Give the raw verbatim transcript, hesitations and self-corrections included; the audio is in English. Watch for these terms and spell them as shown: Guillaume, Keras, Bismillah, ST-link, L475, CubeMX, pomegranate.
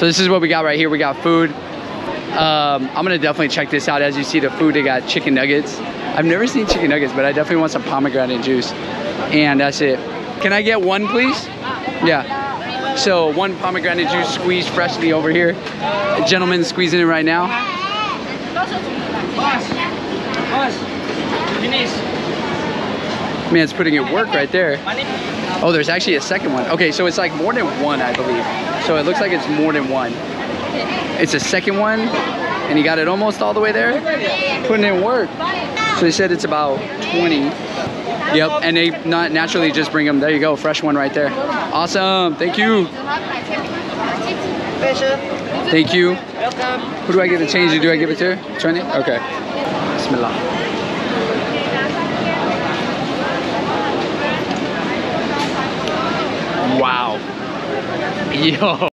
So this is what we got right here. We got food. Um, I'm gonna definitely check this out. As you see the food, they got chicken nuggets. I've never seen chicken nuggets, but I definitely want some pomegranate juice. And that's it. Can I get one, please? Yeah. So one pomegranate juice squeezed freshly over here. The gentleman's squeezing it right now. Man's putting in work right there. Oh, there's actually a second one. Okay, so it's like more than one, I believe. So it looks like it's more than one. It's a second one, and he got it almost all the way there. Putting in work. So he said it's about twenty. Yep, and they not naturally just bring them. There you go, fresh one right there. Awesome, thank you. Thank you. Who do I give the change to? Do I give it to her? Trini? Okay. Bismillah. Wow. Yo.